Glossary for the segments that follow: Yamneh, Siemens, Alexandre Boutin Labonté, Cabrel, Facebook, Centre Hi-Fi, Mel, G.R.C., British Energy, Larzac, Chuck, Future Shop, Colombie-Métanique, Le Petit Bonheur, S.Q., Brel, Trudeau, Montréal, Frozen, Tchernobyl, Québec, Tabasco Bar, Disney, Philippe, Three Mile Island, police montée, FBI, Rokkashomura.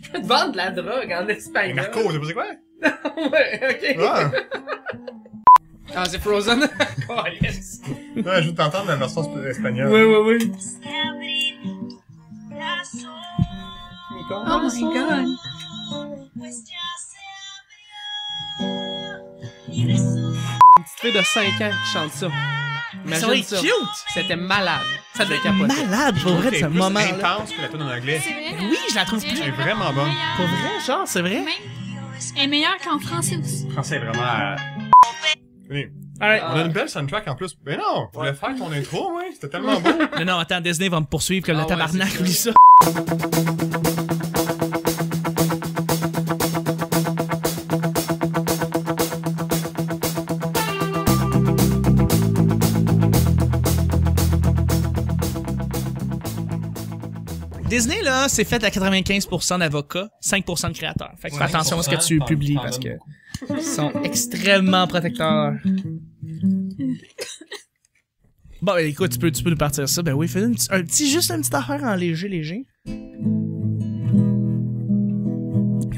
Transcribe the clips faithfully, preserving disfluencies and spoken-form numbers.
Je peux te vendre de la drogue en espagnol. Marco, c'est pas c'est quoi? Ouais, ok. Ah, ah c'est Frozen. Oh, yes. Ouais, je veux t'entendre la version espagnole. Oui, oui, oui. Oh, oh my god. Une petite fille de cinq ans qui chante ça. Imagine ça. C'était malade. Ça devait capoter. Malade, pour vrai, ce moment. C'est intense que la tune en anglais. Oui, je la trouve plus. C'est vraiment bonne. Pour vrai, genre, c'est vrai. Elle est meilleure qu'en français aussi. Français, vraiment. Oui. Alright. On a une belle soundtrack en plus. Mais non, tu voulais faire ton intro, ouais. C'était tellement beau. Non, non, attends, Disney va me poursuivre comme le tabarnak, oublie ça. Disney, là, c'est fait à quatre-vingt-quinze pour cent d'avocats, cinq pour cent de créateurs. Fait que fais attention à ce que tu publies parce que ils sont extrêmement protecteurs. Bon, écoute, tu peux, tu peux nous partir ça. Ben oui, fais une, un petit, juste une petite affaire en léger, léger.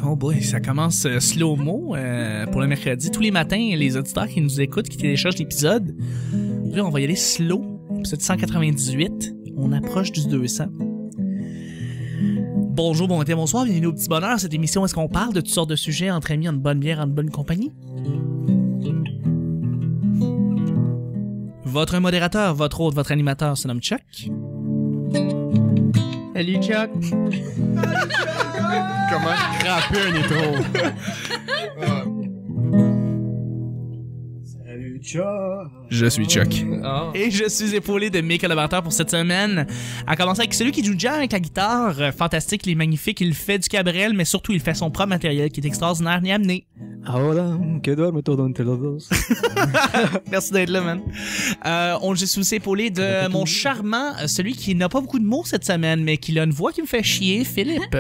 Oh boy, ça commence euh, slow-mo euh, pour le mercredi. Tous les matins, les auditeurs qui nous écoutent, qui téléchargent l'épisode, là, on va y aller slow. Épisode cent quatre-vingt-dix-huit, on approche du deux cents. Bonjour, bon matin, bonsoir, bienvenue au Petit Bonheur. Cette émission, où est-ce qu'on parle de toutes sortes de sujets entre amis, en bonne bière, en bonne compagnie? Votre modérateur, votre hôte, votre animateur se nomme Chuck. Salut Chuck! Comment craper un étro? Salut Chuck! Je suis Chuck. Oh. Et je suis épaulé de mes collaborateurs pour cette semaine. À commencer avec celui qui joue déjà avec la guitare. Fantastique, il est magnifique, il fait du cabrel, mais surtout il fait son propre matériel qui est extraordinaire ni amené. Merci d'être là, man. Euh, on je suis aussi épaulé de mon charmant, celui qui n'a pas beaucoup de mots cette semaine, mais qui a une voix qui me fait chier, Philippe.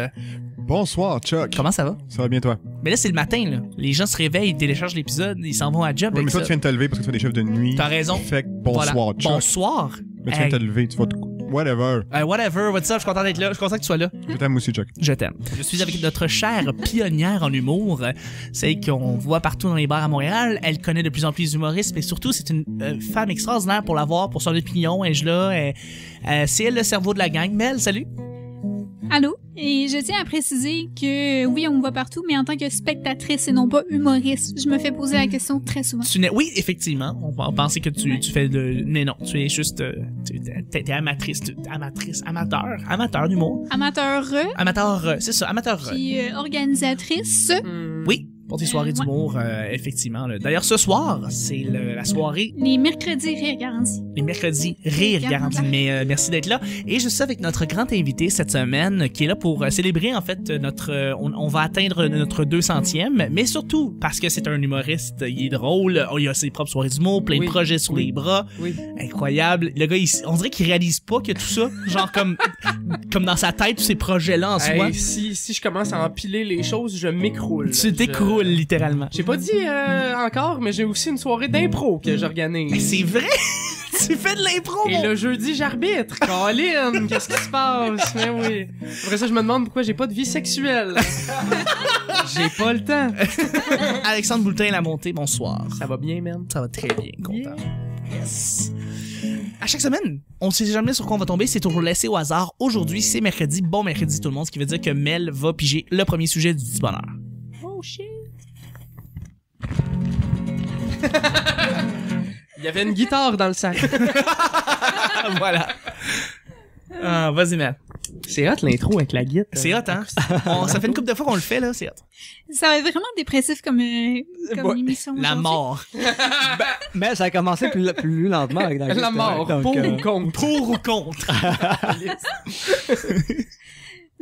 Bonsoir, Chuck. Comment ça va? Ça va bien, toi? Mais là, c'est le matin, là. Les gens se réveillent, ils téléchargent l'épisode, ils s'en vont à job. Oui, mais toi, ça. Tu viens de te lever parce que tu fais des chefs de nuit. T'as raison. Fait que bonsoir, voilà. Chuck. Bonsoir. Mais tu viens de euh... te lever, tu vas te... Whatever. Euh, whatever, what's up, je suis content d'être là, je suis content que tu sois là. Je t'aime aussi, Chuck. Je t'aime. Je suis avec notre chère pionnière en humour, celle qu'on voit partout dans les bars à Montréal. Elle connaît de plus en plus les humoristes, mais surtout, c'est une euh, femme extraordinaire pour la voir, pour son opinion, et je là. Elle, euh, c'est elle le cerveau de la gang. Mel, salut. Allô? Et je tiens à préciser que oui, on me voit partout, mais en tant que spectatrice et non pas humoriste, je me fais poser la question très souvent. Tu n'es... Oui, effectivement. On pensait que tu, ouais. tu fais de... Mais non, tu es juste... Tu es amatrice, amatrice, amateur, amateur d'humour. Amateur. Amateur, c'est ça, amateur. Puis euh, organisatrice. Mmh. Oui. Pour tes soirées euh, d'humour, ouais. euh, effectivement. D'ailleurs, ce soir, c'est la soirée... Les mercredis rire garantis. Les mercredis rire garantis. Mais euh, merci d'être là. Et je suis avec notre grand invité cette semaine, qui est là pour euh, célébrer, en fait, notre... Euh, on, on va atteindre notre deux centième, mais surtout parce que c'est un humoriste, il est drôle, oh, il a ses propres soirées d'humour, plein oui. de projets sous oui. les bras. Oui. Incroyable. Le gars, il, on dirait qu'il réalise pas que tout ça, genre comme, comme dans sa tête, tous ces projets-là en hey, soi. Si, si je commence à empiler les choses, je m'écroule. Tu t'écroules. Littéralement. J'ai pas dit euh, encore, mais j'ai aussi une soirée d'impro que j'organise. C'est vrai? Tu fais de l'impro! Et le jeudi, j'arbitre! Colin, qu'est-ce qui se passe? Mais oui. Après ça, je me demande pourquoi j'ai pas de vie sexuelle. J'ai pas le temps. Alexandre Boutin Labonté, bonsoir. Ça va bien, man? Ça va très bien, content. Yeah. Yes! À chaque semaine, on ne sait jamais sur quoi on va tomber, c'est toujours laissé au hasard. Aujourd'hui, c'est mercredi, bon mercredi tout le monde, ce qui veut dire que Mel va piger le premier sujet du Petit Bonheur. Oh shit! Il y avait une guitare dans le sac. Voilà. Ah, vas-y, Matt. C'est hot l'intro avec la guitare. C'est hot, hein? On, ça fait une couple de fois qu'on le fait, là, c'est hot. Ça va être vraiment dépressif comme, euh, comme ouais. émission. La mort. Ben, mais ça a commencé plus, plus lentement avec la guitare. La mort, donc, pour, euh... ou contre. Pour ou contre.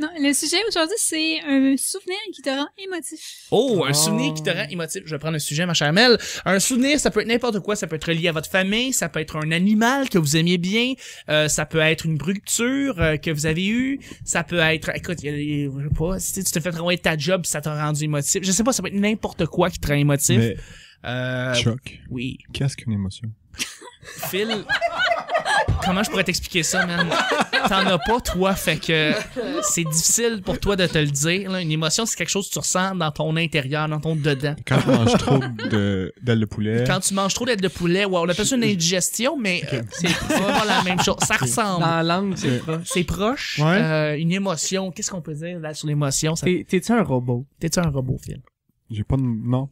Non, le sujet aujourd'hui, c'est un souvenir qui te rend émotif. Oh, un oh. souvenir qui te rend émotif. Je vais prendre un sujet, ma chère Mel. Un souvenir, ça peut être n'importe quoi. Ça peut être lié à votre famille, ça peut être un animal que vous aimiez bien, euh, ça peut être une rupture euh, que vous avez eue, ça peut être... Écoute, je sais pas, si tu te fais travailler ta job, ça t'a rendu émotif. Je sais pas, ça peut être n'importe quoi qui te rend émotif. Mais, euh, Chuck, oui. Qu'est-ce qu'une émotion? Phil... comment je pourrais t'expliquer ça, man? T'en as pas, toi, fait que c'est difficile pour toi de te le dire. Là, une émotion, c'est quelque chose que tu ressens dans ton intérieur, dans ton dedans. Quand tu manges trop d'ailes de poulet. Quand tu manges trop d'ailes de poulet, wow, on appelle ça une indigestion, mais okay. euh, c'est pas la même chose. Ça ressemble. Dans la langue, c'est proche. C'est proche. Ouais. Euh, une émotion, qu'est-ce qu'on peut dire là sur l'émotion? Ça... T'es-tu un robot? T'es-tu un robot, Phil? J'ai pas de... Non.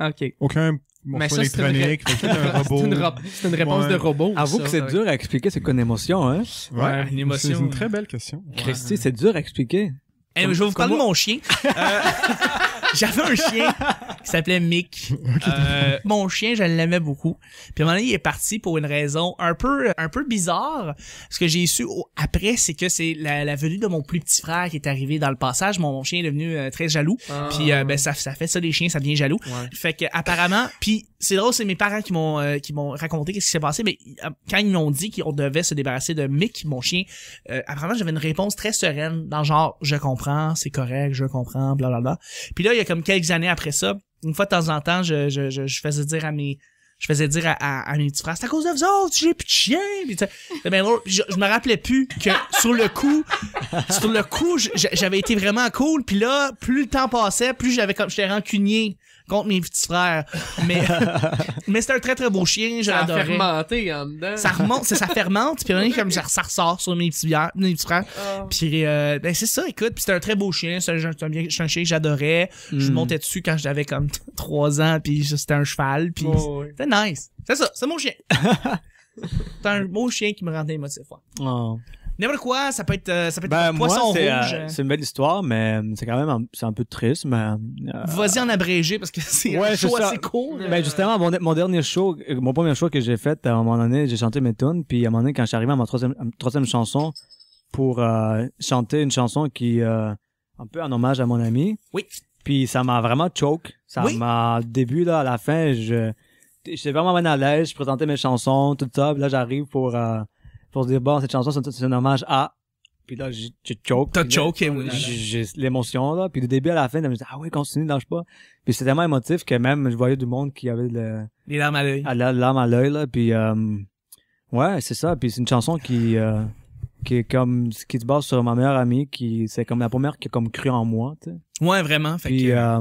OK. Aucun... Mais ça, c'est une... Ré... une, ro... une réponse ouais. de robot. Avoue ça, que c'est ouais. dur à expliquer c'est qu'une émotion, hein? Ouais, ouais une émotion. C'est une très belle question. Ouais. Christy, c'est dur à expliquer. Hey, comme, je vais vous parler de mon chien. euh, J'avais un chien qui s'appelait Mick. Euh, mon chien, je l'aimais beaucoup. Puis à un moment donné, il est parti pour une raison un peu un peu bizarre. Ce que j'ai su après, c'est que c'est la, la venue de mon plus petit frère qui est arrivé dans le passage. Mon, mon chien est devenu euh, très jaloux. Ah. Puis euh, ben ça, ça fait ça les chiens, ça devient jaloux. Ouais. Fait que apparemment, puis c'est drôle, c'est mes parents qui m'ont euh, qui m'ont raconté qu'est-ce qui s'est passé. Mais euh, quand ils m'ont dit qu'on devait se débarrasser de Mick, mon chien, euh, apparemment j'avais une réponse très sereine dans le genre je comprends, c'est correct, je comprends, bla bla bla. Puis là il y a comme quelques années après ça, une fois de temps en temps, je, je, je, je faisais dire à mes, je faisais dire à, à, à mes petits frères, c'est à cause de vous autres, j'ai plus de chien. Puis, ben, je, je me rappelais plus que sur le coup, sur le coup, j'avais été vraiment cool. Puis là, plus le temps passait, plus j'avais comme, j'étais rancunier contre mes petits frères. Mais, mais c'était un très très beau chien, je l'adorais. Ça a fermenté en dedans. Ça remonte, ça, ça fermente, puis comme ça, ça ressort sur mes petits, bières, mes petits frères. Oh. Puis euh, ben c'est ça, écoute, puis c'était un très beau chien, c'est un, un chien que j'adorais. Mm. Je montais dessus quand j'avais comme trois ans, puis c'était un cheval, puis oh, c'était oui. nice. C'est ça, c'est mon chien. C'est un beau chien qui me rendait émotif. Ouais. Oh. N'importe quoi, ça peut être, ça peut être ben, poisson moi, rouge. Euh, c'est une belle histoire, mais c'est quand même un, c'est un peu triste. Mais euh, vas-y en abrégé parce que c'est ouais, un show assez cool. Ben, justement, mon, mon dernier show, mon premier show que j'ai fait, à un moment donné, j'ai chanté mes tunes. Puis à un moment donné, quand je suis arrivé à ma troisième, à ma troisième chanson pour euh, chanter une chanson qui euh, un peu en hommage à mon ami. Oui. Puis ça m'a vraiment choke. Ça oui. m'a début là à la fin, je j'étais vraiment mal à l'aise. Je présentais mes chansons, tout ça. Puis là, j'arrive pour euh, pour se dire, bon, cette chanson, c'est un hommage à... Puis là, je choke. T'as choqué, oui. J'ai l'émotion, là. Puis du début à la fin, je me dis, ah oui, continue, lâche pas. Puis c'était tellement émotif que même, je voyais du monde qui avait le... les larmes à l'œil. Les larmes à l'œil, là. Puis, euh, ouais, c'est ça. Puis c'est une chanson qui, euh, qui est comme... qui se base sur ma meilleure amie, qui... c'est comme la première qui a comme cru en moi, tu sais. Ouais, vraiment. Fait puis, que... euh,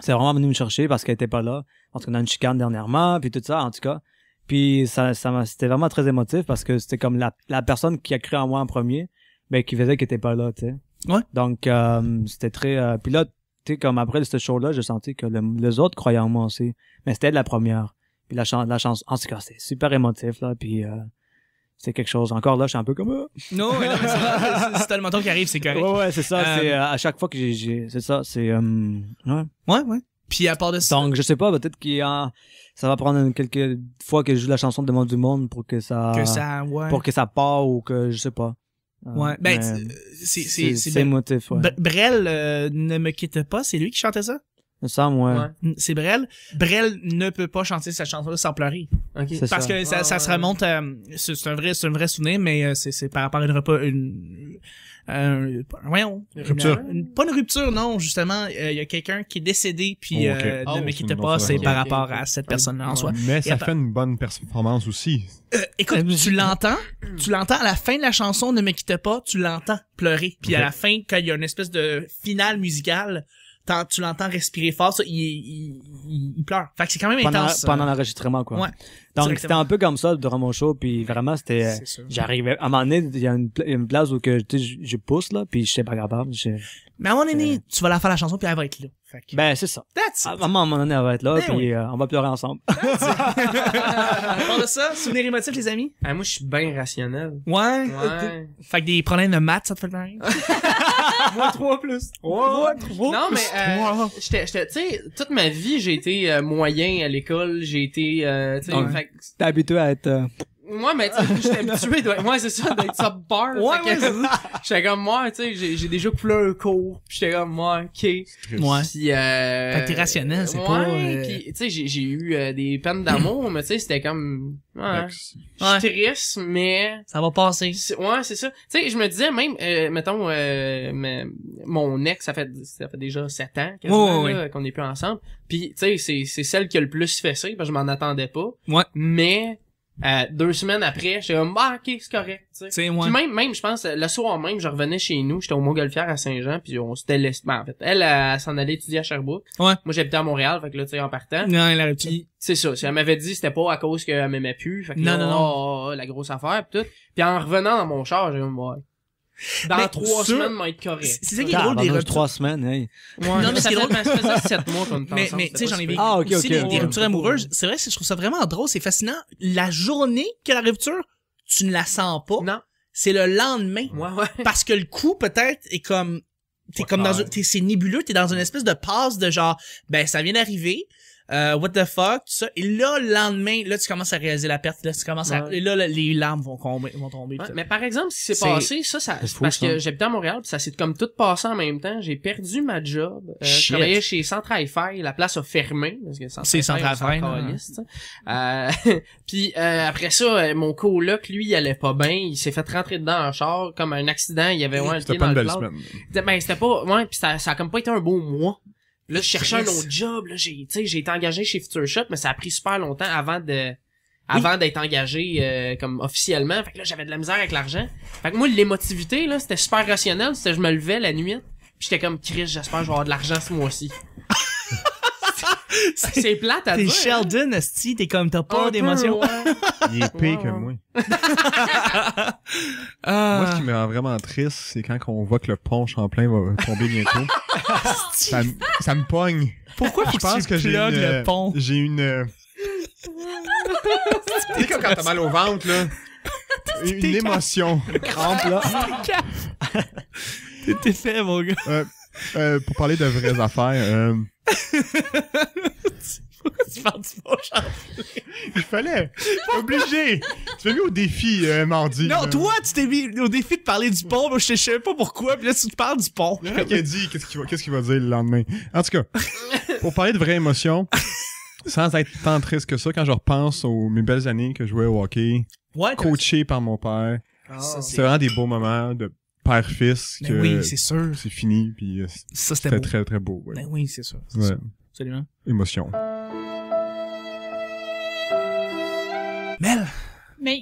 c'est vraiment venu me chercher parce qu'elle était pas là. Parce qu'on a une chicane dernièrement, puis tout ça, en tout cas. Puis ça, ça c'était vraiment très émotif parce que c'était comme la, la personne qui a cru en moi en premier, mais qui faisait qu'elle était pas là, tu sais. Ouais. Donc, euh, c'était très... Euh, puis là, tu sais, comme après ce show-là, j'ai senti que le, les autres croyaient en moi aussi, mais c'était la première. Puis la chance, la chance en tout cas, c'était super émotif, là, puis... Euh, c'est quelque chose. Encore là, je suis un peu comme... Euh. Non, mais non, mais c'est tellement temps qui arrive, c'est correct. Ouais, ouais, c'est ça. Euh... C'est, euh, à chaque fois que j'ai... C'est ça, c'est... Euh, ouais. Ouais, ouais. Puis à part de ça... Donc, je sais pas, peut-être qu'il y a... Ça va prendre quelques fois que je joue la chanson de Monde du Monde pour que ça, que ça ouais. pour que ça part ou que je sais pas. Ouais, euh, ben c'est c'est c'est motif. Ouais. Brel euh, ne me quitte pas, c'est lui qui chantait ça. Ça moi. Ouais. C'est Brel. Brel ne peut pas chanter cette chanson-là sans pleurer. Okay. Parce ça. que ça, ça se remonte. À... C'est un vrai, c'est un vrai souvenir, mais c'est c'est par rapport à une repas une. Euh, voyons, une rupture. Une, une, pas une rupture, non, justement. Il euh, y a quelqu'un qui est décédé, puis oh, okay. euh, ne oh, me quitte pas, c'est par okay, rapport okay. à cette personne-là ouais. en soi. Mais et ça attends. fait une bonne performance aussi. Euh, écoute, tu l'entends, tu l'entends à la fin de la chanson, ne me quitte pas, tu l'entends pleurer. Puis okay. à la fin, quand il y a une espèce de finale musicale, tu l'entends respirer fort, ça, il, il, il, il pleure. Fait que c'est quand même pendant, intense. Pendant euh... l'enregistrement, quoi. Ouais, donc, c'était un peu comme ça durant mon show, puis vraiment, c'était... J'arrivais... À un moment donné, il y a une, une place où que, tu sais, je, je pousse, là, puis je sais pas capable. Je... Mais à un moment donné, tu vas la faire la chanson, puis elle va être là. Fait que... Ben, c'est ça. That's it. À un moment donné, elle va être là, ben puis oui. euh, on va pleurer ensemble. Parle de ça, souvenir émotif, les amis? Ah, moi, je suis bien rationnel. Ouais. ouais. Fait que des problèmes de maths, ça te fait bien rire? Moi, trois plus. Moi, trois non, plus. Non, mais, euh, tu sais, toute ma vie, j'ai été euh, moyen à l'école, j'ai été, euh, tu sais, ouais. fait... T'es habitué à être... Euh... Moi, mais j'étais habitué, de... ouais, c'est ça, d'être sub-bar. Ouais, ouais, c'est ça. J'étais comme, moi, tu sais, j'ai déjà coulé un cours, pis j'étais comme, moi, ok. Ouais. Puis, euh... Fait que t'es rationnel, c'est ouais, pas... Ouais, pis, tu sais, j'ai eu euh, des peines d'amour, mais tu sais, c'était comme... Ouais, je suis triste, mais... Ça va passer. Ouais, c'est ça. Tu sais, je me disais même, euh, mettons, euh, ma... mon ex, ça fait ça fait déjà sept ans quasiment, ouais, ouais, ouais. qu'on est plus ensemble. Pis, tu sais, c'est celle qui a le plus fessé, parce que je m'en attendais pas. Ouais. Mais... Euh, deux semaines après, j'étais comme, bah, ok, c'est correct, tu sais. Ouais. Puis même, même, je pense, le soir même, je revenais chez nous, j'étais au Montgolfière à Saint-Jean, puis on s'était laissé, ben, en fait, elle, elle, elle s'en allait étudier à Sherbrooke. Ouais. Moi, j'habitais à Montréal, fait que là, tu sais, en partant. Non, elle a puis... C'est ça, si elle m'avait dit, c'était pas à cause qu'elle m'aimait plus, fait que non, là, non, non. Oh, oh, oh, la grosse affaire, pis tout. Puis en revenant dans mon char, j'ai dit, ouais. Dans mais trois sûr, semaines, va être correct. C'est ça qui est drôle ah, des ruptures. trois semaines, hey. Ouais, non, mais c'est drôle. Ça fait sept mois qu'on Mais, mais tu sais, j'en ai vécu ah, okay, aussi okay, des, des ruptures amoureuses. C'est vrai, je trouve ça vraiment drôle. C'est fascinant. La journée que la rupture, tu ne la sens pas. Non. C'est le lendemain. Ouais, ouais. Parce que le coup, peut-être, est comme, t'es ouais, comme dans une, t'es, c'est nébuleux. T'es dans une espèce de passe de genre, ben, ça vient d'arriver. Euh, what the fuck, tout ça. Et là, le lendemain, là, tu commences à réaliser la perte. Là, tu commences à... Et là, là, les larmes vont tomber. Vont tomber ouais, mais par exemple, ce qui s'est passé, ça, ça fou, parce ça. que j'habitais à Montréal, pis ça s'est comme tout passé en même temps. J'ai perdu ma job. Euh, je travaillais chez Centre Hi-Fi. La place a fermé. Parce que Centre c'est Centre Hi-Fi. Hein. Euh, puis euh, après ça, mon coloc, lui, il allait pas bien. Il s'est fait rentrer dedans en char. Comme un accident, il y avait ouais, un C'était pas dans une belle semaine. Ben, c'était pas... Ouais, pis ça, ça a comme pas été un beau mois. Là, je cherchais un autre job, là, j'ai, tu sais, j'ai été engagé chez Future Shop, mais ça a pris super longtemps avant de, avant oui. d'être engagé, euh, comme, officiellement. Fait que là, j'avais de la misère avec l'argent. Fait que moi, l'émotivité, là, c'était super rationnel, c'était, je me levais la nuit, pis j'étais comme, Chris, j'espère que je vais avoir de l'argent ce mois-ci. c'est, c'est plate à toi. T'es Sheldon, esti, t'es comme, t'as pas d'émotion. Ouais. Il est pire ouais, que ouais. moi. euh... Moi, ce qui me rend vraiment triste, c'est quand on voit que le pont Champlain va tomber bientôt. ça, ça me pogne. Pourquoi je pense que j'ai une, le pont? J'ai une... Tu sais comme quand t'as mal au ventre, là. Une émotion. Une crampe, là. T'es fait, mon gars. Euh, euh, pour parler de vraies affaires... Euh... Pourquoi tu parles du pont Champlain? Il fallait. Obligé. Tu m'as mis au défi euh, mardi. Non, euh... toi, tu t'es mis au défi de parler du pont. Moi, je ne sais pas pourquoi. Puis là, tu te parles du pont. Il y en a qui a dit qu'est-ce qu'il va, qu'est-ce qu'il va dire le lendemain. En tout cas, pour parler de vraies émotions, sans être tant triste que ça, quand je repense aux mes belles années que je jouais au hockey, ouais, coaché par mon père, oh, ça, c'est... c'est vraiment des beaux moments de père-fils. Que oui, c'est sûr. C'est fini. Puis ça, c'était, c'était très, très beau. Ouais. Ben oui, c'est sûr. C'est ouais. sûr. Absolument. Émotion. Mel! Mais...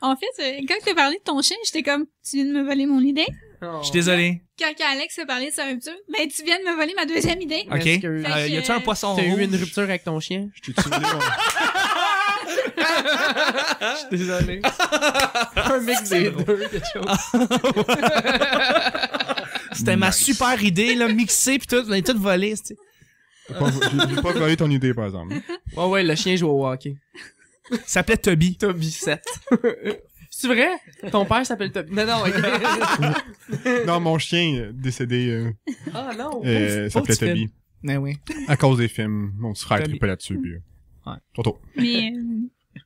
en fait, quand tu as parlé de ton chien, j'étais comme, tu viens de me voler mon idée. Oh. Je suis désolé. Quand Alex a parlé de sa rupture, mais tu viens de me voler ma deuxième idée. OK. Que, euh, que, y a-tu un poisson rouge? T'as eu une rupture avec ton chien? Je t'ai tué. Je suis désolé. Un mix des deux, quelque chose. C'était nice. Ma super idée, là, mixée pis tout, on est tout volé, tu sais. Je n'ai pas volé ton idée, par exemple. Ouais, ouais, le chien joue au hockey. Il s'appelait Toby. Toby sept. C'est vrai? Ton père s'appelle Toby. Non, non, okay. Non, mon chien décédé. Euh, ah non! Euh, oh, s'appelait oh, Toby. Films. Mais oui. À cause des films. Mon petit frère trippait là-dessus. Puis, euh, ouais. Toto. Mais. Euh...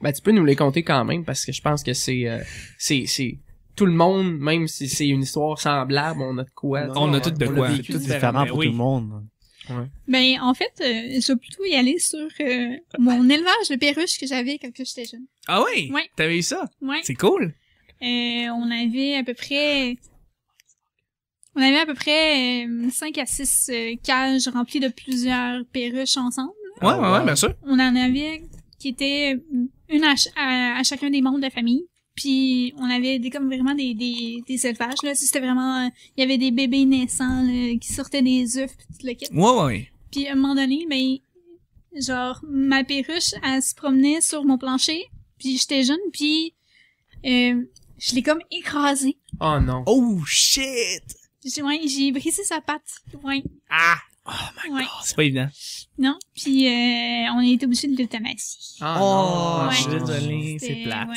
Ben, tu peux nous les compter quand même parce que je pense que c'est. Euh, c'est, c'est... Tout le monde, même si c'est une histoire semblable, on a de quoi. Non, on a tout de quoi. C'est tout différent pour oui. tout le monde. Ouais. Ben, en fait, euh, je vais plutôt y aller sur euh, mon élevage de perruches que j'avais quand j'étais jeune. Ah oui? Oui. T'avais eu ça? Oui. C'est cool. Euh, on avait à peu près... On avait à peu près euh, cinq à six euh, cages remplies de plusieurs perruches ensemble. Ouais, ouais, ouais, bien sûr. On en avait qui étaient une à, ch- à, à chacun des membres de la famille. Puis on avait des comme vraiment des des des élevages là, c'était vraiment il euh, y avait des bébés naissants là, qui sortaient des œufs puis tout le kit. Ouais ouais. Puis à un moment donné, ben genre ma perruche elle se promenait sur mon plancher, puis j'étais jeune puis euh, je l'ai comme écrasée. Oh non. Oh shit. J'ai ouais, j'ai brisé sa patte. Ouais. Ah. Oh my ouais. god, c'est pas évident. Non, puis euh, on a été obligé de l'euthanasie. Ah, oh, non. Ouais. Je suis désolé, c'est plate.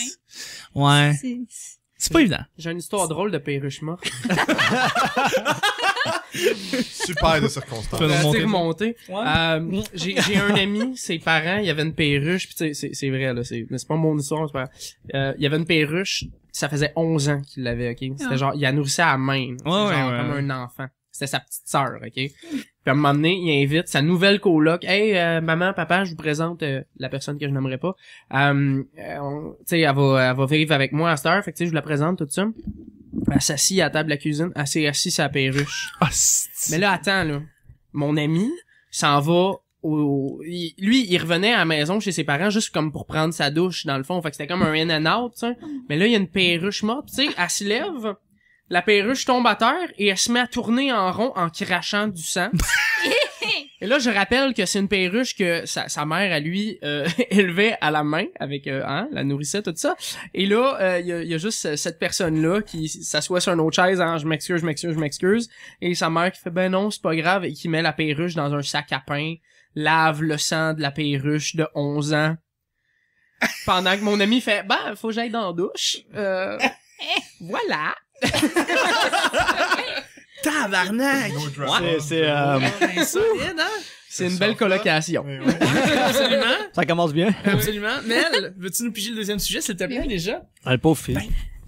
Ouais. ouais. C'est, c'est... c'est pas évident. J'ai une histoire c'est... drôle de perruche morte. Super de circonstances. C'est remonté. Ouais. Euh, j'ai, j'ai un ami, ses parents, il y avait une perruche, puis c'est, c'est vrai, là, c'est, mais c'est pas mon histoire, c'est pas... Euh, il y avait une perruche, ça faisait onze ans qu'il l'avait, ok? C'était ouais. genre, il la nourrissait à la main. Ouais, genre ouais. comme un enfant. C'était sa petite sœur, ok? Puis à un moment donné, il invite sa nouvelle coloc. « Hey, euh, maman, papa, je vous présente euh, la personne que je n'aimerais pas. Euh, euh, tu sais, elle va, elle va vivre avec moi à cette heure. Fait que tu sais, je vous la présente tout ça. » Elle s'assit à la table de la cuisine. Elle s'est assise à la perruche. Oh, mais là, attends, là. Mon ami s'en va au, il, lui, il revenait à la maison chez ses parents juste comme pour prendre sa douche, dans le fond. Fait que c'était comme un in and out, t'sais. Mais là, il y a une perruche morte, tu sais, elle se lève, la perruche tombe à terre et elle se met à tourner en rond en crachant du sang. Et là, je rappelle que c'est une perruche que sa, sa mère, à lui, euh, élevait à la main, avec euh, hein, la nourrissait, tout ça. Et là, il euh, y, y a juste cette personne-là qui s'assoit sur une autre chaise, hein, « Je m'excuse, je m'excuse, je m'excuse ». Et sa mère qui fait « Ben non, c'est pas grave », et qui met la perruche dans un sac à pain, lave le sang de la perruche de onze ans. Pendant que mon ami fait « Ben, faut que j'aille dans la douche. Euh, » Voilà. Tabarnak! C'est, c'est, euh... c'est une belle colocation. Oui, oui. Absolument. Ça commence bien. Absolument. Mel, veux-tu nous piger le deuxième sujet, s'il te plaît, oui. déjà? Ah, le pauvre fille.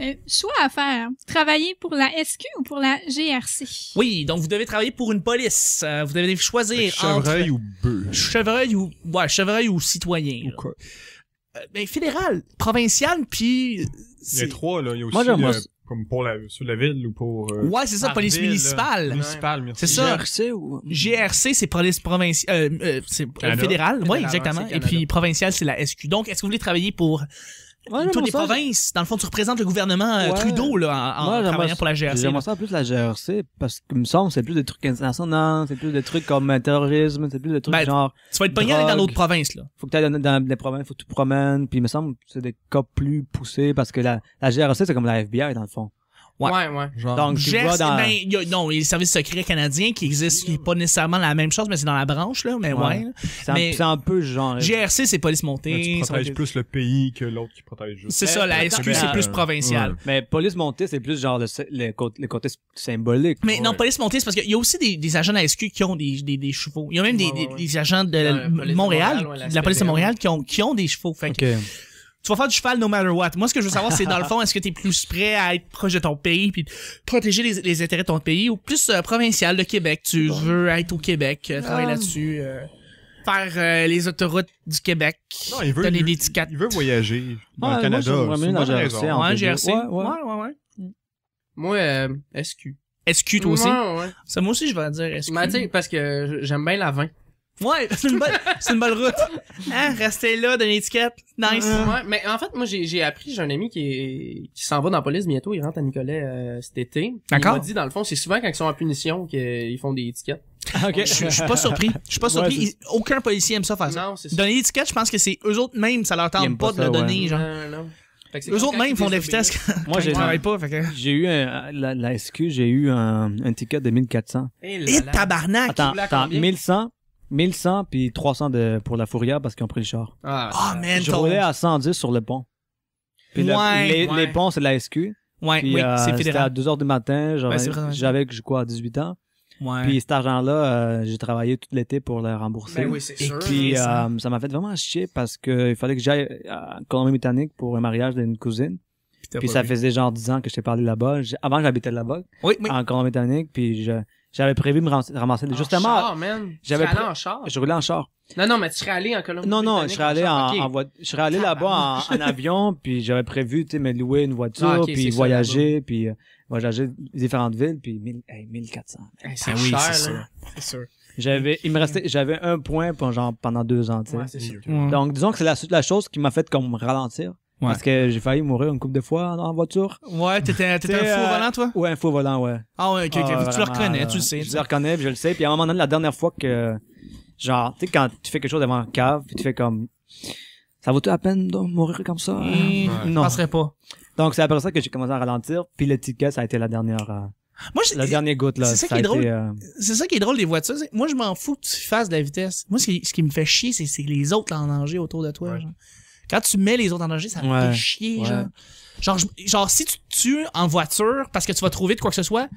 Euh, choix à faire. Travailler pour la S Q ou pour la G R C? Oui, donc vous devez travailler pour une police. Euh, vous devez choisir chevreuil entre... ou bœuf. Chevreuil ou... Ouais, chevreuil ou citoyen. Ou euh, ben, fédéral, provincial, puis... Les trois, là. Il y a aussi... Moi, le... Comme pour la, sur la ville ou pour... Euh, ouais, c'est ça, police ville, municipale. Municipale, merci. C'est ça. G R C ou... G R C, c'est police provinciale... Euh, euh, c'est euh, fédérale, oui, exactement. Et puis provinciale, c'est la S Q. Donc, est-ce que vous voulez travailler pour ouais, toutes les ça, provinces? Dans le fond, tu représentes le gouvernement ouais. Trudeau là, en, ouais, en travaillant pour la G R C. J'aimerais ça plus la G R C, parce que, me semble, c'est plus des trucs internationaux, c'est plus des trucs comme terrorisme, c'est plus des trucs ben, genre... Tu vas être pogné dans d'autres provinces, là. Faut que tu ailles dans, dans les provinces, faut que tu promènes, puis il me semble que c'est des cas plus poussés, parce que la, la G R C, c'est comme la F B I, dans le fond. Ouais, ouais. ouais. Genre, donc, G R C, dans... ben, y a, non, il y a le service secret canadien qui existe, qui est pas nécessairement la même chose, mais c'est dans la branche, là, mais ouais. ouais là. C'est, un, mais, c'est un peu genre... G R C, c'est police montée. Là, tu protèges plus le pays que l'autre qui protège juste. C'est ça, la S Q, c'est plus provincial. Ouais. Mais police montée, c'est plus genre le, le, le côté symbolique. Mais ouais. non, police montée, c'est parce qu'il y a aussi des, des agents de la S Q qui ont des, des, des chevaux. Il y a même des, ouais, ouais, ouais. des, des agents de ouais, Montréal, de la police de Montréal, qui ont, qui ont des chevaux. Fait que... Tu vas faire du cheval no matter what. Moi, ce que je veux savoir, c'est dans le fond, est-ce que t'es plus prêt à être proche de ton pays puis protéger les, les intérêts de ton pays ou plus euh, provincial de Québec? Tu bon. veux être au Québec, euh, travailler um... là-dessus, euh, faire euh, les autoroutes du Québec, non, il veut, donner des tickets. Il veut voyager dans ah, le Canada. Moi, je dans G R C, en ouais, G R C. Ouais, ouais, ouais. ouais, ouais. Moi, euh, S Q. S Q, toi aussi? Ouais, ouais. Ça, moi aussi, je vais dire S Q. Mais tu sais, parce que j'aime bien la vin. Ouais, c'est une bonne, c'est une bonne route. Hein, rester là, donner l'étiquette. Nice. Ouais, mais en fait, moi, j'ai, j'ai appris, j'ai un ami qui est, qui s'en va dans la police bientôt, il rentre à Nicolet, euh, cet été. D'accord. Il m'a dit, dans le fond, c'est souvent quand ils sont en punition qu'ils font des étiquettes. Ok. Je, je suis pas surpris. Je suis pas surpris. Ouais, ils, aucun policier aime ça faire ça. Non, c'est ça. Donner l'étiquette, je pense que c'est eux autres même, ça leur tente pas, pas de le donner, ouais. genre. Non, non. Eux autres même font de la vitesse quand moi, j'ai, travaille pas. Fait que... J'ai eu un, la, la S Q, j'ai eu un, un ticket de mille quatre cents. Et tabarnak! Attends, attends, mille cent. mille cent puis trois cents de, pour la fourrière parce qu'ils ont pris le char. Ah, oh, man, je roulais à cent dix sur le pont. Puis ouais, la, les, ouais. les ponts, c'est de la S Q. Ouais, puis, oui, euh, c'est fédéral. C'était à deux heures du matin. J'avais, ben, quoi, dix-huit ans. Ouais. Puis cet argent-là, euh, j'ai travaillé tout l'été pour le rembourser. Ben oui, c'est sûr. Et puis, ça euh, ça m'a fait vraiment chier parce que il fallait que j'aille en Colombie-Métanique pour un mariage d'une cousine. Puis, puis ça vu. faisait genre dix ans que je t'ai parlé là-bas. Avant, j'habitais là-bas. Oui, oui. En Colombie-Métanique, puis je... J'avais prévu de me ramasser des... Justement, char, man. J'avais tu serais allé pré... en char? Je roulais en char. Non, non, mais tu serais allé en Colombie. Non, non, je serais allé en, okay. en voiture. Je serais allé là-bas en, en avion, puis j'avais prévu, tu sais, me louer une voiture, ah, okay, puis voyager, ça, puis euh, voyager différentes villes, puis mille, hey, mille quatre cents. Hey, c'est ah, oui, cher, c'est sûr. C'est sûr. J'avais, il me restait, j'avais un point pour, genre, pendant deux ans, tu sais. Ouais, c'est sûr. Mmh. Donc, disons que c'est la, la chose qui m'a fait comme ralentir. Ouais. Parce que j'ai failli mourir une couple de fois en, en voiture. Ouais, t'étais, t'étais un faux euh, volant, toi? Ouais, un faux volant, ouais. Ah ouais, ok, ok. Ah, tu vraiment, le reconnais, euh, tu le sais. Je le reconnais, puis je le sais. Puis à un moment donné, la dernière fois que, genre, tu sais, quand tu fais quelque chose devant un cave, puis tu fais comme, ça vaut-tu la peine de mourir comme ça? Et... Hein? Ouais. Non. Je penserais pas. Donc, c'est après ça que j'ai commencé à ralentir. Puis le ticket, ça a été la dernière... Euh... Moi, la dernière goutte, là. C'est ça, ça qui est drôle. Euh... C'est ça qui est drôle des voitures. Moi, je m'en fous que tu fasses de la vitesse. Moi, ce qui, ce qui me fait chier, c'est, c'est les autres en danger autour de toi, ouais. genre. Quand tu mets les autres en danger, ça me fait chier, ouais. genre. Genre, genre, si tu te tues en voiture parce que tu vas trouver de quoi que ce soit,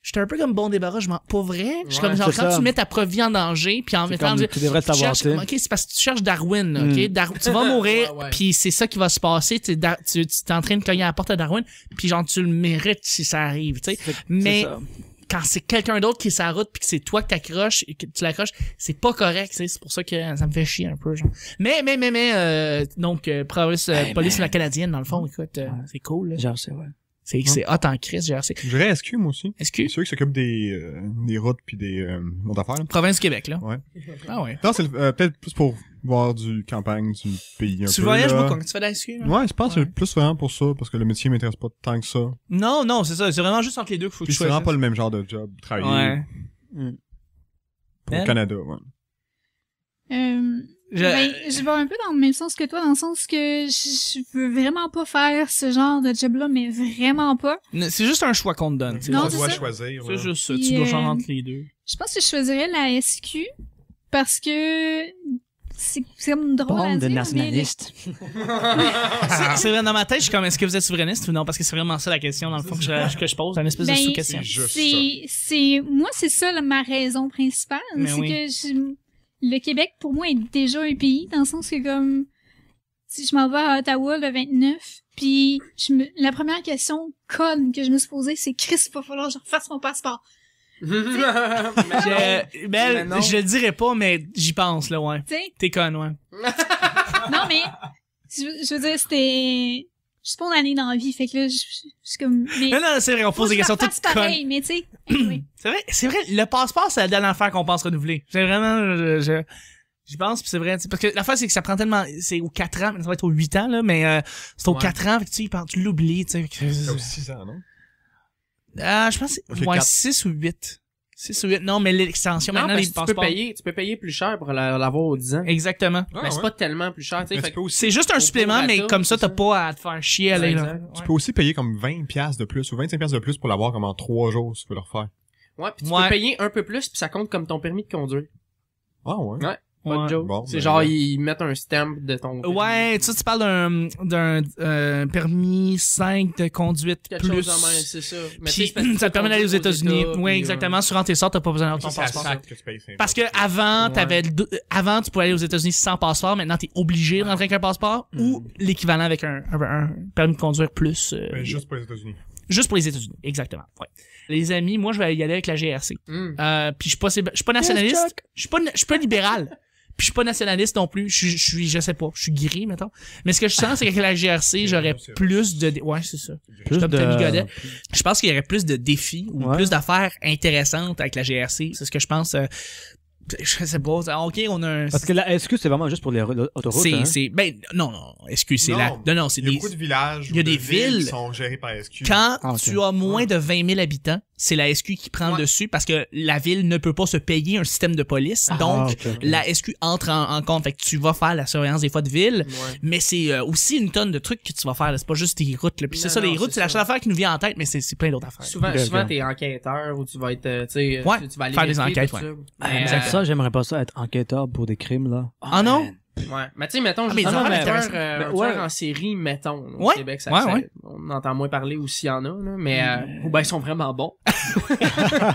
j'étais un peu comme bon débarras, je m'en... Pas vrai? Ouais, je suis comme, genre, quand ça. tu mets ta provision en danger, puis en mettant... Tu devrais tu savoir, cherches, OK, c'est parce que tu cherches Darwin, OK? Mm. Dar... Tu vas mourir, ouais, ouais. puis c'est ça qui va se passer. Tu da... tu t'es en train de cogner à la porte à Darwin, puis genre, tu le mérites si ça arrive, tu sais. Mais... quand c'est quelqu'un d'autre qui est sur la route puis que c'est toi que t'accroches et que tu l'accroches, c'est pas correct, c'est pour ça que ça me fait chier un peu. Genre. Mais mais mais mais euh, donc euh, police, euh, hey, police mais... la canadienne dans le fond, écoute, euh, ouais. c'est cool. Là. Genre c'est ouais. C'est c'est hot en crise, G R C. Je dirais S Q, moi aussi. S Q? C'est eux qui s'occupent des euh, des routes puis des euh, monts d'affaires. Province du Québec, là. Ouais. Ah ouais. Non, c'est euh, peut-être plus pour voir du campagne, du pays un tu peu. Tu voyages beaucoup quand tu fais de la S Q, là? Ouais, je pense ouais. que c'est plus vraiment pour ça, parce que le métier m'intéresse pas tant que ça. Non, non, c'est ça. C'est vraiment juste entre les deux qu'il faut puis que tu choisisses. C'est vraiment pas le même genre de job, travailler. Ouais. Pour ben. le Canada, ouais. Euh... Je... Ben, je vais un peu dans le même sens que toi, dans le sens que je veux vraiment pas faire ce genre de job-là, mais vraiment pas. C'est juste un choix qu'on te donne. Tu dois choisir. C'est juste ça. Tu dois choisir entre les deux. Je pense que je choisirais la S Q parce que c'est comme drôle Bande à dire. de nationalistes. C'est vrai, dans ma tête, je suis comme, est-ce que vous êtes souverainiste ou non? Parce que c'est vraiment ça la question, dans le fond, que je, que je pose. C'est une espèce ben, de sous-question. C'est moi, c'est ça là, ma raison principale. C'est oui. que je... Le Québec, pour moi, est déjà un pays, dans le sens que, comme, si je m'en vais à Ottawa le vingt-neuf, puis je me, la première question conne que je me suis posée, c'est « Chris, il va falloir que je refasse mon passeport. » Je, Mel, je le dirais pas, mais j'y pense, là, ouais. T'es conne, ouais. Non, mais, je, je veux dire, c'était... Je suis spontanée dans la vie, fait que là, je, je, je suis comme... Mais non, non, c'est vrai, on pose des questions toutes pareil, mais tu sais... Anyway. C'est vrai, c'est vrai, le passeport, c'est la dernière affaire qu'on pense renouveler. J'ai vraiment... Je, je, je pense, puis c'est vrai, parce que l'affaire, c'est que ça prend tellement... C'est aux quatre ans, ça va être aux huit ans, là, mais euh, c'est aux ouais. quatre ans, fait que tu, tu l'oublies, tu sais... C'est aux six ans, non? Ah, euh, je pense que c'est... Ouais, six ou huit. six ou huit, non, mais l'extension, maintenant, les passeports... tu peux payer, tu peux payer plus cher pour l'avoir aux dix ans. Exactement. Ah, mais ouais. c'est pas tellement plus cher, tu sais. C'est juste un supplément, mais comme ça, t'as pas à te faire chier à aller là. Ouais. Tu peux aussi payer comme vingt piastres de plus ou vingt-cinq piastres de plus pour l'avoir comme en trois jours, si tu veux le refaire. Ouais, pis tu ouais. peux payer un peu plus pis ça compte comme ton permis de conduire. Ah ouais? Ouais. Pas ouais. de joke. Bon, c'est ben genre, ouais. ils mettent un stamp de ton... Ouais, tu sais, tu parles d'un d'un euh, permis cinq de conduite Quelque plus. C'est ça. Mais puis, ça te permet d'aller aux États-Unis. États, oui, exactement. Euh... Sur Rentrée Sort, t'as pas besoin d'avoir ton passeport. Que tu payes, parce que avant, ouais. t'avais le... avant, tu pouvais aller aux États-Unis sans passeport. Maintenant, t'es obligé de rentrer avec un passeport mm. ou l'équivalent avec un, un, un permis de conduire plus. Euh... Mais juste pour les États-Unis. Juste pour les États-Unis, exactement. Ouais. Les amis, moi, je vais y aller avec la G R C. Mm. Euh, puis je suis pas, je suis pas nationaliste. Je suis pas, je suis pas libéral. Puis je suis pas nationaliste non plus, je, je suis, je sais pas, je suis gris, mettons. Mais ce que je sens, c'est que la G R C, j'aurais plus de... Ouais, c'est ça. Plus de... Nicolet. Je pense qu'il y aurait plus de défis ou ouais. plus d'affaires intéressantes avec la G R C. C'est ce que je pense... Euh... Je sais pas. OK, on a un... Parce que la S Q, c'est vraiment juste pour les autoroutes, c'est, hein? c'est, ben, non, non, S Q, c'est la... Non, non, c'est des... Il y a beaucoup de villages. Il y a des villes, villes qui sont gérées par S Q. Quand ah, okay. tu as moins ouais. de vingt mille habitants, c'est la S Q qui prend ouais. le dessus parce que la ville ne peut pas se payer un système de police. Ah, donc, okay, okay. la S Q entre en, en compte. Fait que tu vas faire la surveillance des fois de ville, ouais. mais c'est euh, aussi une tonne de trucs que tu vas faire. C'est pas juste tes routes, là. Puis c'est ça, les routes, c'est la seule affaire qui nous vient en tête, mais c'est, c'est plein d'autres affaires. Souvent, okay, souvent, okay. t'es enquêteur ou tu vas être, euh, tu sais, ouais, tu vas aller faire des enquêtes, ça, j'aimerais pas ça être enquêteur pour des crimes, là. Ah oh, non? Ouais. Mais tu sais, mettons, ah, justement, un tueur, euh, ben, ouais. en série, mettons, là, au ouais. Québec, ça, ouais, ça ouais. on entend moins parler ou s'il y en a, là, mais euh, ou ben, ils sont vraiment bons.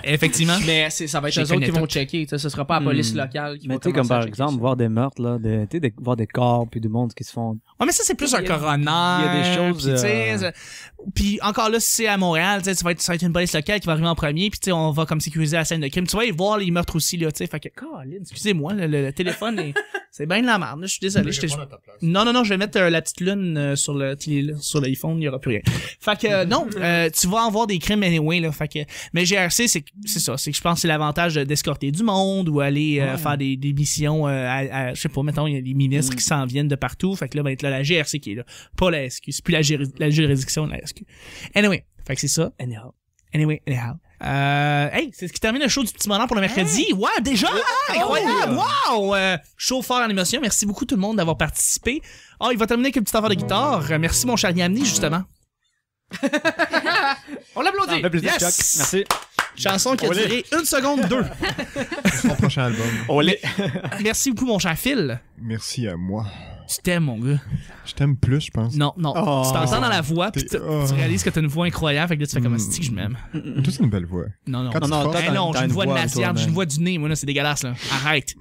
Effectivement. Mais ça va être eux autres qui vont checker, ce sera pas la police mm. locale qui mais va checker. Mais tu sais, comme par exemple, voir des meurtres, là, de, tu sais, voir des corps, puis du monde qui se font... Ouais, mais ça, c'est plus un coroner. Il y a des choses... Puis, euh... puis encore là, si c'est à Montréal, tu sais, ça va être une police locale qui va arriver en premier, puis tu sais, on va comme sécuriser la scène de crime. Tu vas y voir les meurtres aussi, là, tu sais, fait que, Colin, excusez-moi, le, le téléphone est... C'est bien de la merde, là, je suis désolé. Je non, non, non, je vais mettre euh, la petite lune euh, sur le sur l'iPhone, il n'y aura plus rien. Fait que euh, non, euh, tu vas en voir des crimes anyway, là, fait que... Mais G R C, c'est c'est ça, c'est que je pense que c'est l'avantage d'escorter du monde ou aller euh, ouais. faire des, des missions, euh, à, à, je sais pas, mettons, il y a des ministres mm. qui s'en viennent de partout, fait que là, va être là, la G R C qui est là, pas la S Q, c'est plus la, la juridiction de la S Q. Anyway, fait que c'est ça. Anyhow. Anyway, anyhow. Euh, hey, c'est ce qui termine le show du Petit Bonheur pour le mercredi. Hey. Wow, déjà! Hey, incroyable! Oh, wow! Euh, show fort en émotion. Merci beaucoup tout le monde d'avoir participé. Oh, il va terminer avec une petite affaire de guitare. Merci mon cher Yamni, justement. On l'applaudit! Yes. Merci. Chanson qui a Olé. duré une seconde, deux. C'est mon prochain album. Olé. Merci beaucoup mon cher Phil. Merci à moi. Tu t'aimes, mon gars. Je t'aime plus, je pense. Non, non. Oh, tu t'entends dans la voix, puis tu, oh. tu réalises que t'as une voix incroyable, fait que là, tu fais comme un stick, je m'aime. Toi, c'est une belle voix. Non, non. Quand non, non, hey, non j'ai une voix de massière, j'ai une voix du nez, moi, là, c'est dégueulasse, là. Arrête.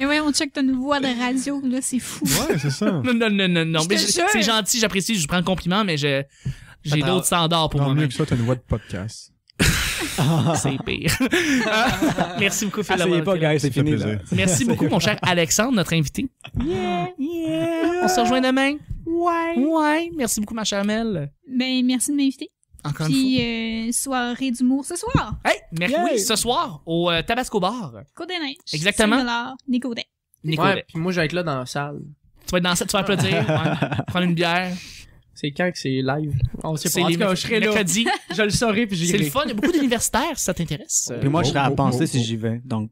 Et ouais, on check, t'as une voix de radio, là, c'est fou. Ouais, c'est ça. Non, non, non, non, non. C'est gentil, j'apprécie, je prends le compliment, mais j'ai d'autres standards pour moi. Non, mieux que ça, t'as une voix de podcast. C'est pire. Merci beaucoup, Phil. Essayez pas, guys, c'est fini. Là. Merci beaucoup, mon cher Alexandre, notre invité. Yeah, yeah. On se rejoint demain. Ouais. Ouais. Merci beaucoup, ma chère Mel. Ben, merci de m'inviter. Encore Puis, une euh, soirée d'humour ce soir. Hey, mercredi, yeah. ce soir, au euh, Tabasco Bar. Côté Neige. Exactement. cinq dollars, Nicodin. Nicolet. Ouais, puis moi, je vais être là dans la salle. Tu vas être dans la salle, tu vas applaudir, ouais, prendre une bière. C'est quand que c'est live? On sait pas. En tout cas, je serai là. Je le saurai, puis j'irai. C'est le fun. Il y a beaucoup d'universitaires, si ça t'intéresse. Puis moi, oh, je serai à oh, penser oh, oh. si j'y vais, donc.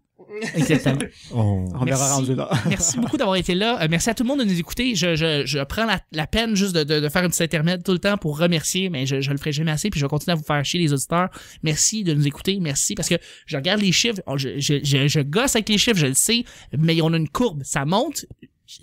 Exactement. Oh. On verra rendu là. Merci beaucoup d'avoir été là. Euh, merci à tout le monde de nous écouter. Je, je, je prends la, la peine juste de, de, de faire une petite intermède tout le temps pour remercier, mais je, je le ferai jamais assez, puis je vais continuer à vous faire chier les auditeurs. Merci de nous écouter. Merci parce que je regarde les chiffres. Je, je, je, je gosse avec les chiffres, je le sais, mais on a une courbe. Ça monte.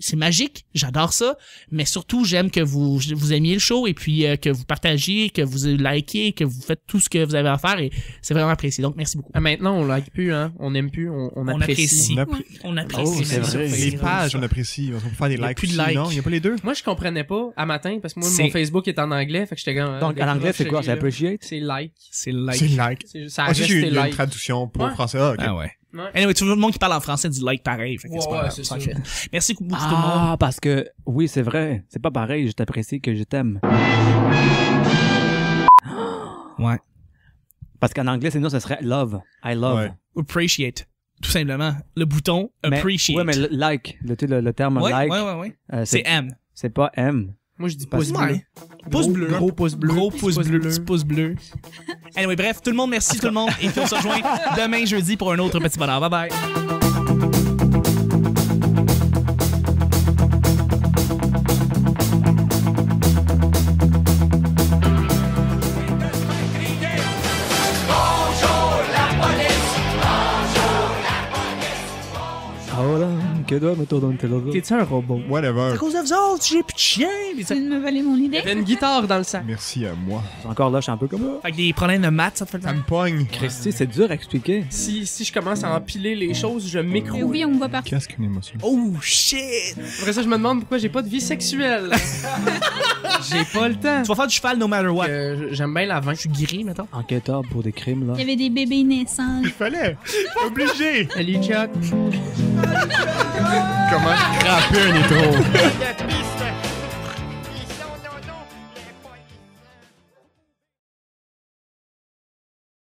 C'est magique, j'adore ça, mais surtout j'aime que vous vous aimiez le show et puis euh, que vous partagiez, que vous likiez, que vous faites tout ce que vous avez à faire et c'est vraiment apprécié. Donc merci beaucoup. Maintenant on like plus, hein, on aime plus, on, on, on apprécie. apprécie. On apprécie. On apprécie. Oh, c'est vrai. Les pages, on apprécie. On peut faire des likes. Plus de likes. Non, il n'y a pas les deux. Moi je comprenais pas à matin parce que moi mon Facebook est en anglais, fait que j'étais euh, donc en anglais c'est quoi, c'est appreciate, c'est like, c'est like, c'est like. Ça reste like. Une traduction pour français. Ah ouais. Anyway, tout le monde qui parle en français dit like pareil. Fait que wow, ouais, ça. Merci beaucoup ah, tout le monde. Ah, parce que, oui, c'est vrai. C'est pas pareil. Je t'apprécie que je t'aime. Ouais. Parce qu'en anglais, c'est nous, ça serait love. I love. Ouais. Appreciate. Tout simplement. Le bouton appreciate. Mais, ouais, mais like. Le, le, le terme ouais, like. Ouais, ouais, ouais. Euh, c'est M. C'est pas M. Moi, je dis pouce bleu. bleu. Pouce bleu. Gros pouce bleu. Gros pouce bleu. Petit pouce bleu. Anyway, bref, tout le monde, merci tout le monde. Et puis, on se rejoint demain, jeudi, pour un autre petit bonheur. Bye bye. T'es-tu un robot? Whatever. C'est à cause de vous autres, j'ai plus de chien. Tu viens de me voler mon idée. J'avais une guitare dans le sac. Merci à moi. Encore là, je suis un peu comme ça. Fait que des problèmes de maths, ça te fait le temps. Ça me pogne. Christy, c'est dur à expliquer. Si, si je commence à empiler les choses, je m'écroule. Oui, on me voit partout. Qu'est-ce qu'une émotion? Oh shit! Après ça, je me demande pourquoi j'ai pas de vie sexuelle. J'ai pas le temps. Tu vas faire du cheval no matter what. Euh, J'aime bien la vin. Je suis guéri, mettons. Enquêteur pour des crimes, là. Il y avait des bébés naissants. Il fallait. Obligé. Salut, Chuck. Comment craper un étro?